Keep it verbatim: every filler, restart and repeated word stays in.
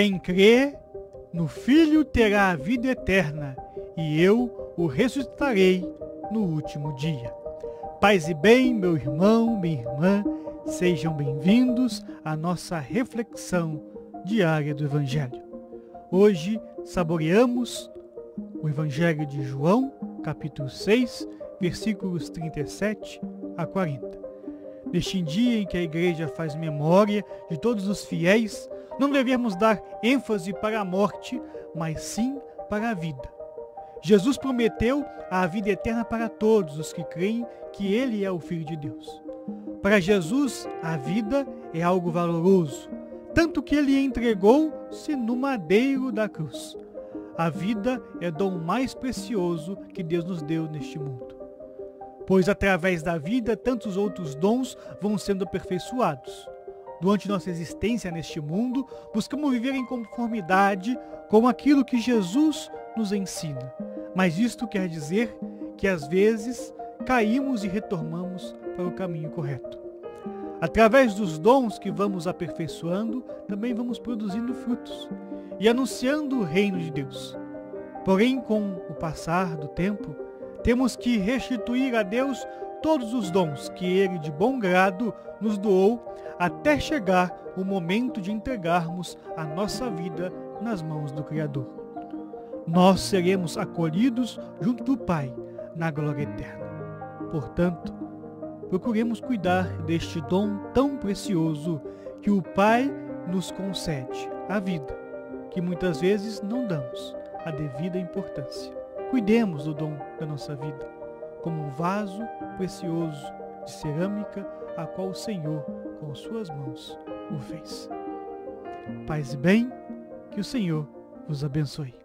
Quem crê no Filho terá a vida eterna, e eu o ressuscitarei no último dia. Paz e bem, meu irmão, minha irmã, sejam bem-vindos à nossa reflexão diária do Evangelho. Hoje saboreamos o Evangelho de João, capítulo seis, versículos trinta e sete a quarenta. Neste dia em que a igreja faz memória de todos os fiéis, não devemos dar ênfase para a morte, mas sim para a vida. Jesus prometeu a vida eterna para todos os que creem que Ele é o Filho de Deus. Para Jesus, a vida é algo valoroso, tanto que Ele entregou-se no madeiro da cruz. A vida é o dom mais precioso que Deus nos deu neste mundo, pois através da vida tantos outros dons vão sendo aperfeiçoados. Durante nossa existência neste mundo, buscamos viver em conformidade com aquilo que Jesus nos ensina. Mas isto quer dizer que às vezes caímos e retornamos para o caminho correto. Através dos dons que vamos aperfeiçoando, também vamos produzindo frutos e anunciando o reino de Deus. Porém, com o passar do tempo, temos que restituir a Deus todos os dons que Ele de bom grado nos doou, até chegar o momento de entregarmos a nossa vida nas mãos do Criador. Nós seremos acolhidos junto do Pai na glória eterna. Portanto, procuremos cuidar deste dom tão precioso que o Pai nos concede, a vida, que muitas vezes não damos a devida importância. Cuidemos do dom da nossa vida, como um vaso precioso de cerâmica a qual o Senhor, com suas mãos, o fez. Paz e bem, que o Senhor vos abençoe.